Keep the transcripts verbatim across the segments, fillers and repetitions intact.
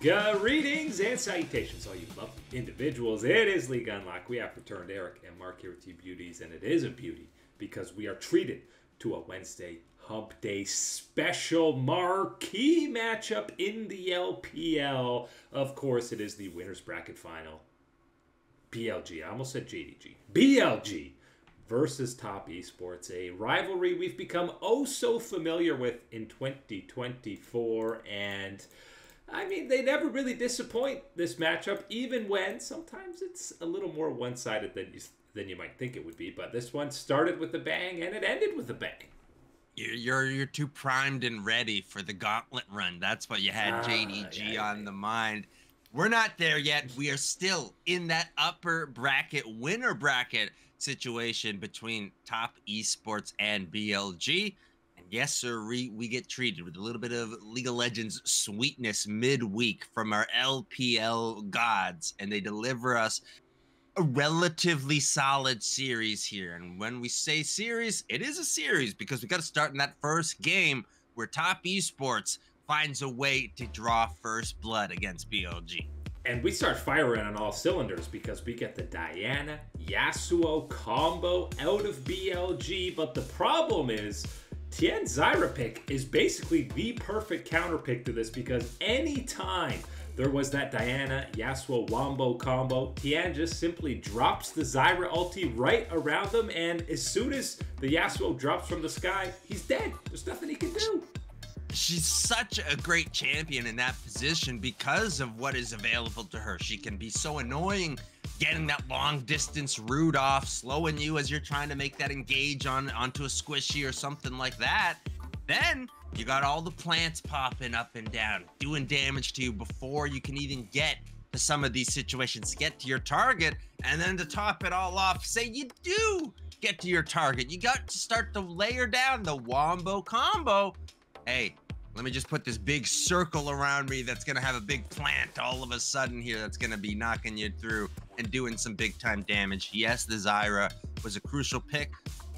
Greetings and salutations, all you lovely individuals. It is League Unlock. We have returned Eric and Mark here with you beauties, and it is a beauty because we are treated to a Wednesday Hump Day special marquee matchup in the L P L. Of course, it is the winner's bracket final. B L G, I almost said J D G. B L G versus Top Esports, a rivalry we've become oh so familiar with in twenty twenty-four, and I mean, they never really disappoint this matchup, even when sometimes it's a little more one-sided than you, than you might think it would be. But this one started with a bang, and it ended with a bang. You're, you're too primed and ready for the gauntlet run. That's what you had ah, J D G yeah, on yeah. the mind. We're not there yet. We are still in that upper bracket, winner bracket situation between Top Esports and B L G. Yes, sir, we get treated with a little bit of League of Legends sweetness midweek from our L P L gods, and they deliver us a relatively solid series here. And when we say series, it is a series because we got to start in that first game where Top Esports finds a way to draw first blood against B L G. And we start firing on all cylinders because we get the Diana Yasuo combo out of B L G, but the problem is Tian's Zyra pick is basically the perfect counter pick to this, because anytime there was that Diana Yasuo Wombo combo, Tian just simply drops the Zyra ulti right around them, and as soon as the Yasuo drops from the sky, he's dead. There's nothing he can do. She's such a great champion in that position because of what is available to her. She can be so annoying getting that long distance root off, slowing you as you're trying to make that engage on onto a squishy or something like that. Then you got all the plants popping up and down, doing damage to you before you can even get to some of these situations, get to your target. And then to top it all off, say you do get to your target, you got to start to layer down the Wombo combo. Hey, let me just put this big circle around me that's going to have a big plant all of a sudden here that's going to be knocking you through and doing some big time damage. Yes, the Zyra was a crucial pick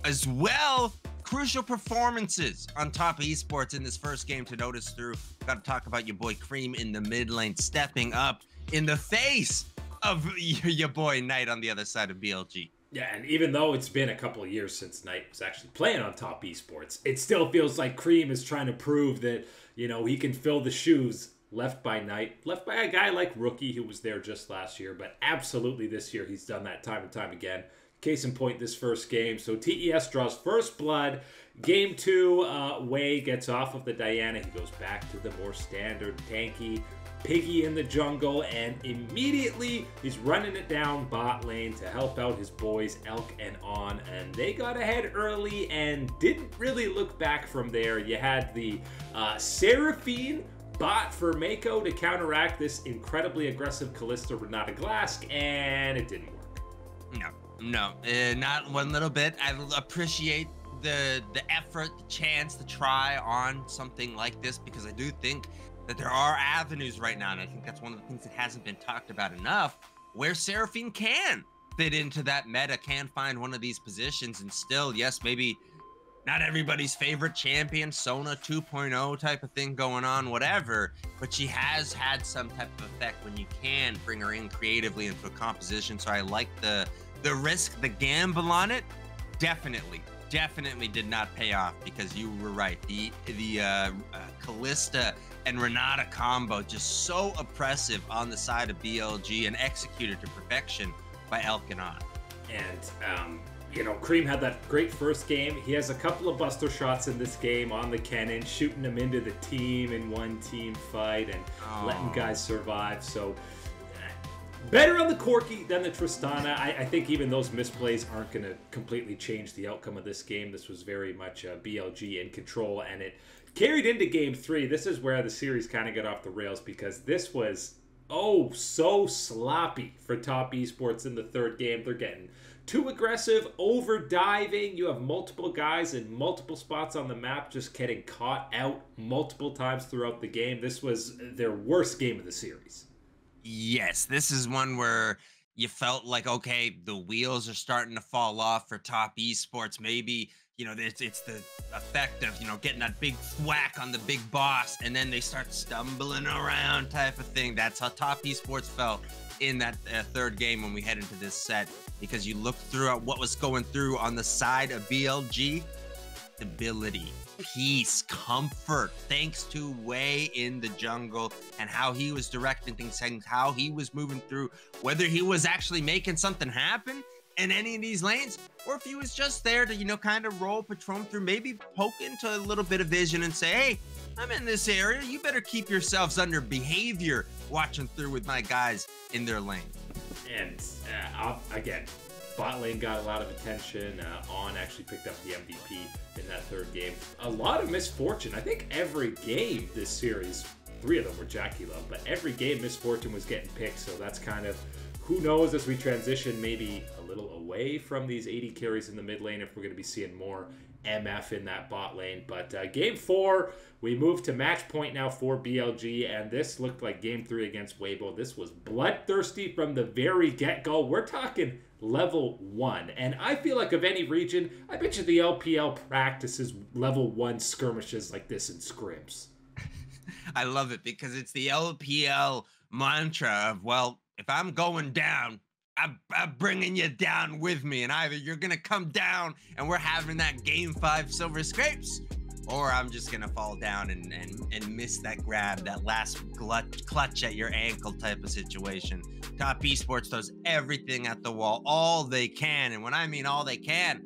as well. Crucial performances on Top Esports in this first game to notice through. Got to talk about your boy Cream in the mid lane, stepping up in the face of your boy Knight on the other side of B L G. Yeah, and even though it's been a couple of years since Knight was actually playing on Top Esports, it still feels like Cream is trying to prove that, you know, he can fill the shoes left by Knight, left by a guy like Rookie, who was there just last year. But absolutely this year, he's done that time and time again. Case in point, this first game. So T E S draws first blood. Game two, uh, Wei gets off of the Diana. He goes back to the more standard tanky Piggy in the jungle, and immediately he's running it down bot lane to help out his boys Elk and On, and they got ahead early and didn't really look back from there. You had the uh, Seraphine bot for Mako to counteract this incredibly aggressive Kalista Renata Glasc, and it didn't work. No, no, uh, not one little bit. I appreciate the the effort, the chance to try on something like this, because I do think that there are avenues right now, and I think that's one of the things that hasn't been talked about enough, where Seraphine can fit into that meta, can find one of these positions, and still, yes, maybe not everybody's favorite champion, Sona two point oh type of thing going on, whatever, but she has had some type of effect when you can bring her in creatively into a composition. So I like the the risk, the gamble on it. Definitely, definitely did not pay off, because you were right. The, the uh, uh, Kalista and Renata combo, just so oppressive on the side of B L G and executed to perfection by Elkinon. And, um, you know, Cream had that great first game. He has a couple of buster shots in this game on the cannon, shooting them into the team in one team fight and oh. letting guys survive. So better on the Corki than the Tristana. I, I think even those misplays aren't going to completely change the outcome of this game. This was very much uh, B L G in control, and it carried into game three. This is where the series kind of got off the rails, because this was oh so sloppy for Top Esports in the third game. They're getting too aggressive, over diving. You have multiple guys in multiple spots on the map just getting caught out multiple times throughout the game. This was their worst game of the series. Yes, this is one where you felt like, okay, the wheels are starting to fall off for Top Esports. Maybe, you know, it's, it's the effect of, you know, getting that big whack on the big boss, and then they start stumbling around type of thing. That's how Top Esports felt in that uh, third game when we head into this set, because you looked throughout what was going through on the side of B L G. Stability, peace, comfort, thanks to Wei in the jungle and how he was directing things and how he was moving through, whether he was actually making something happen in any of these lanes, or if he was just there to, you know, kind of roll, patrol through, maybe poke into a little bit of vision and say, hey, I'm in this area, you better keep yourselves under behavior, watching through with my guys in their lane. And uh, again, bot lane got a lot of attention. Uh, On actually picked up the M V P in that third game. A lot of Misfortune. I think every game this series, three of them were Jacky Love, but every game Misfortune was getting picked, so that's kind of, who knows, as we transition maybe a little away from these A D carries in the mid lane, if we're going to be seeing more M F in that bot lane. But uh, game four, we move to match point now for B L G, and this looked like game three against Weibo. This was bloodthirsty from the very get-go. We're talking level one, and I feel like of any region, I bet you the L P L practices level one skirmishes like this in scrims. I love it, because it's the L P L mantra of, well, if I'm going down, I'm, I'm bringing you down with me, and either you're gonna come down and we're having that game five silver scrapes, or I'm just gonna fall down and, and, and miss that grab, that last clutch, clutch at your ankle type of situation. Top Esports throws everything at the wall, all they can. And when I mean all they can,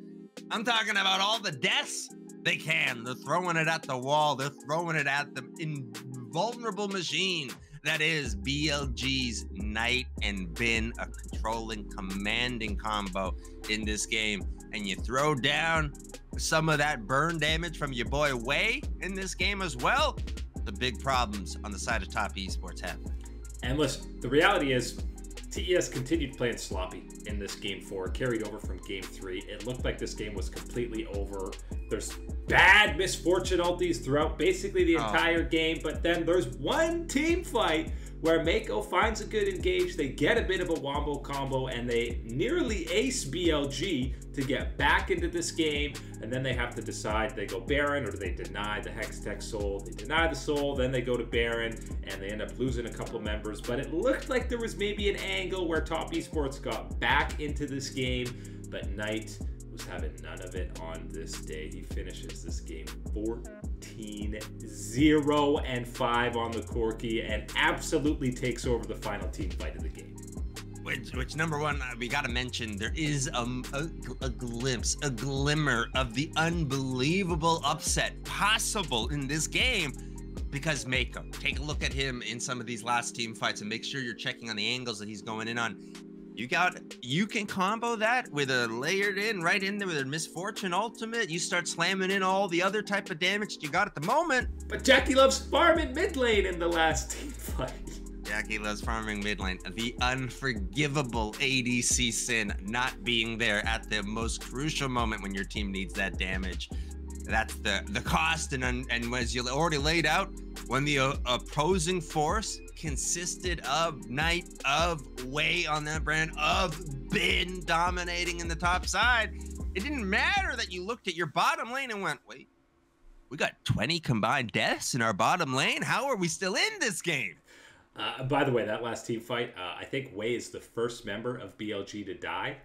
I'm talking about all the deaths they can. They're throwing it at the wall. They're throwing it at the invulnerable machine that is B L G's Knight and Bin, a controlling, commanding combo in this game. And you throw down some of that burn damage from your boy Wei in this game as well. The big problems on the side of Top Esports happen. And listen, the reality is T E S continued playing sloppy in this game four, carried over from game three. It looked like this game was completely over. There's bad Misfortune ulties throughout basically the oh. entire game, but then there's one team fight where Mako finds a good engage, they get a bit of a wombo combo, and they nearly ace B L G to get back into this game, and then they have to decide, they go Baron, or do they deny the Hextech Soul? They deny the Soul, then they go to Baron, and they end up losing a couple members, but it looked like there was maybe an angle where Top Esports got back into this game, but Knight was having none of it on this day. He finishes this game fourteen zero and five on the Corki and absolutely takes over the final team fight of the game. Which, which number one, we got to mention, there is a, a, a glimpse, a glimmer of the unbelievable upset possible in this game. Because Mako, take a look at him in some of these last team fights and make sure you're checking on the angles that he's going in on. You got, you can combo that with a layered in right in there with a Misfortune ultimate. You start slamming in all the other type of damage you got at the moment. But Jacky Love's farming mid lane in the last team fight. Jacky Love's farming mid lane. The unforgivable A D C sin, not being there at the most crucial moment when your team needs that damage. That's the, the cost, and, and as you already laid out, when the uh, opposing force consisted of Knight, of Wei on that Brand, of Bin dominating in the top side, it didn't matter that you looked at your bottom lane and went, wait, we got twenty combined deaths in our bottom lane? How are we still in this game? Uh, by the way, that last team fight, uh, I think Wei is the first member of B L G to die.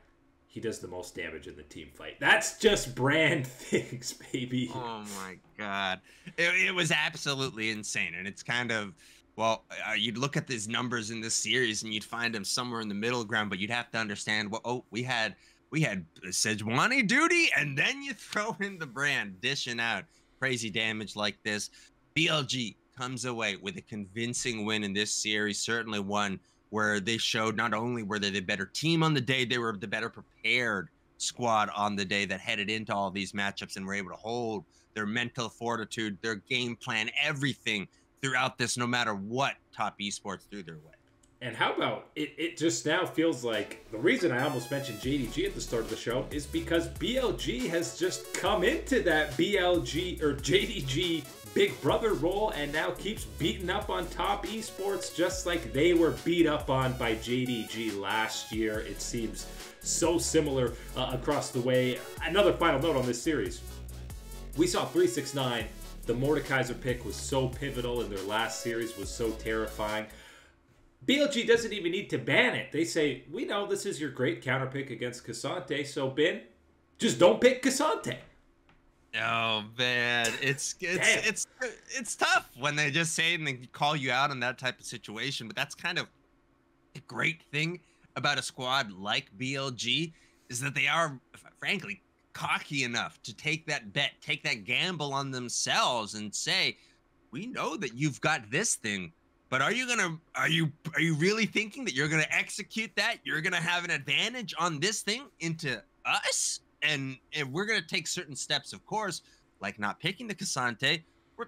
He does the most damage in the team fight. That's just Brand things, baby. Oh my God. It, it was absolutely insane. And it's kind of, well, uh, you'd look at these numbers in this series and you'd find them somewhere in the middle ground, but you'd have to understand, well, oh, we had, we had Sejuani duty, and then you throw in the Brand dishing out crazy damage like this. B L G comes away with a convincing win in this series, certainly one where they showed not only were they the better team on the day, they were the better prepared squad on the day that headed into all these matchups and were able to hold their mental fortitude, their game plan, everything throughout this, no matter what Top Esports threw their way. And how about, it, it just now feels like, the reason I almost mentioned J D G at the start of the show is because B L G has just come into that B L G or J D G big brother role and now keeps beating up on Top Esports just like they were beat up on by J D G last year. It seems so similar uh, across the way. Another final note on this series. We saw three six nine. The Mordekaiser pick was so pivotal and their last series was so terrifying. B L G doesn't even need to ban it. They say, we know this is your great counter pick against Cassante, so Bin, just don't pick Cassante. Oh man, it's it's it's, it's it's tough when they just say it and they call you out in that type of situation, but that's kind of the great thing about a squad like B L G is that they are frankly cocky enough to take that bet, take that gamble on themselves and say, we know that you've got this thing. But are you gonna, are you, are you really thinking that you're gonna execute that? You're gonna have an advantage on this thing into us? And, and we're gonna take certain steps, of course, like not picking the Cassante. We're,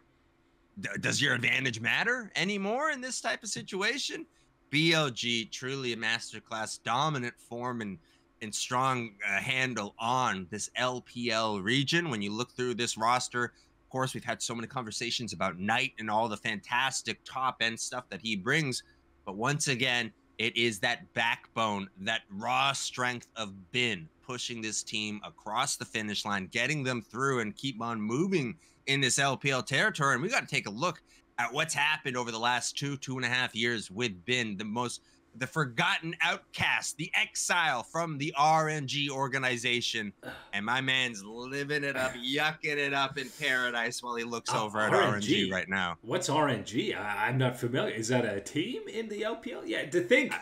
does your advantage matter anymore in this type of situation? B L G, truly a masterclass, dominant form and, and strong uh, handle on this L P L region. When you look through this roster, of course, we've had so many conversations about Knight and all the fantastic top end stuff that he brings, but once again, it is that backbone, that raw strength of Bin pushing this team across the finish line, getting them through and keep on moving in this L P L territory. And we got to take a look at what's happened over the last two two and a half years with Bin, the most the forgotten outcast, the exile from the R N G organization. And my man's living it up, yucking it up in paradise while he looks oh, over at R N G right now. What's R N G? I, I'm not familiar. Is that a team in the L P L? Yeah, to think I,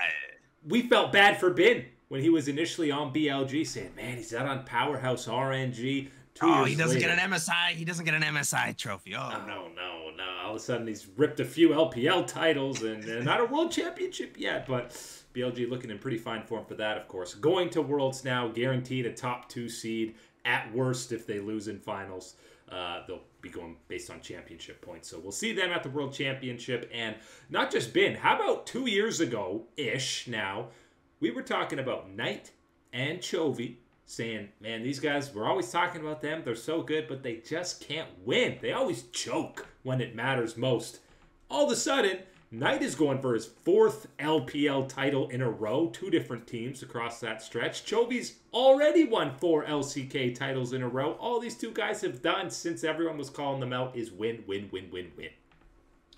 we felt bad for Bin when he was initially on B L G saying, man, he's out on Powerhouse R N G. Two oh, he doesn't later. get an M S I. He doesn't get an M S I trophy. Oh, oh no, no, no. All of a sudden, he's ripped a few L P L titles and, and not a world championship yet, but B L G looking in pretty fine form for that, of course. Going to Worlds now, guaranteed a top two seed. At worst, if they lose in finals, uh, they'll be going based on championship points. So we'll see them at the World Championship. And not just Bin, how about two years ago-ish now, we were talking about Knight and Chovy, saying, man, these guys, we're always talking about them. They're so good, but they just can't win. They always choke when it matters most. All of a sudden, Knight is going for his fourth L P L title in a row, two different teams across that stretch. Chovy's already won four L C K titles in a row. All these two guys have done since everyone was calling them out is win, win, win, win, win.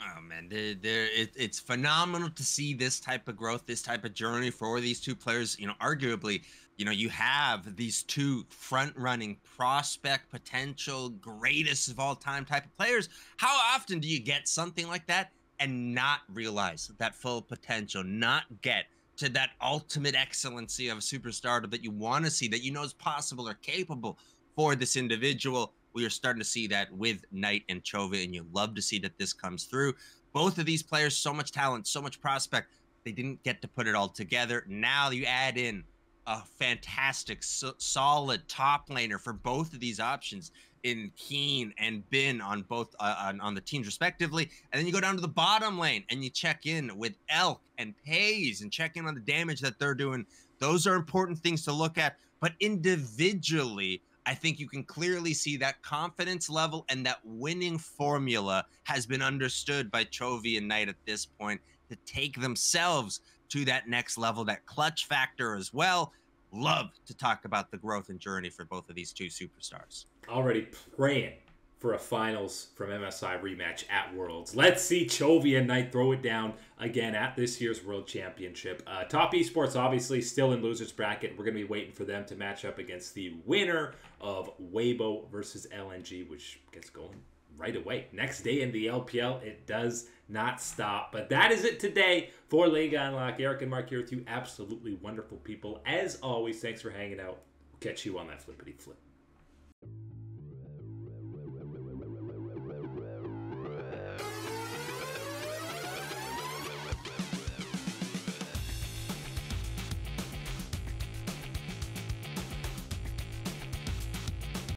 Oh, man, they're, they're, it, it's phenomenal to see this type of growth, this type of journey for these two players. You know, arguably, you know, you have these two front-running prospect, potential, greatest of all time type of players. How often do you get something like that and not realize that full potential, not get to that ultimate excellency of a superstar that you want to see, that you know is possible or capable for this individual? We are starting to see that with Knight and Chovy, and you love to see that this comes through. Both of these players, so much talent, so much prospect. They didn't get to put it all together. Now you add in a fantastic, so solid top laner for both of these options in Keen and Bin on both uh, on, on the teams respectively. And then you go down to the bottom lane and you check in with Elk and Pays and check in on the damage that they're doing. Those are important things to look at, but individually, I think you can clearly see that confidence level and that winning formula has been understood by Chovy and Knight at this point to take themselves to that next level, that clutch factor as well. Love to talk about the growth and journey for both of these two superstars. Already praying for a finals from M S I rematch at Worlds. Let's see Chovy and Knight throw it down again at this year's World Championship. Uh, Top Esports obviously still in loser's bracket. We're going to be waiting for them to match up against the winner of Weibo versus L N G, which gets going right away. Next day in the L P L, it does not stop. But that is it today for Liga Unlock. Eric and Mark here with you. Absolutely wonderful people. As always, thanks for hanging out. We'll catch you on that flippity flip.